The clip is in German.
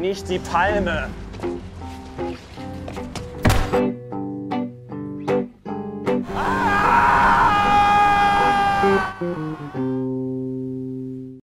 Nicht die Palme.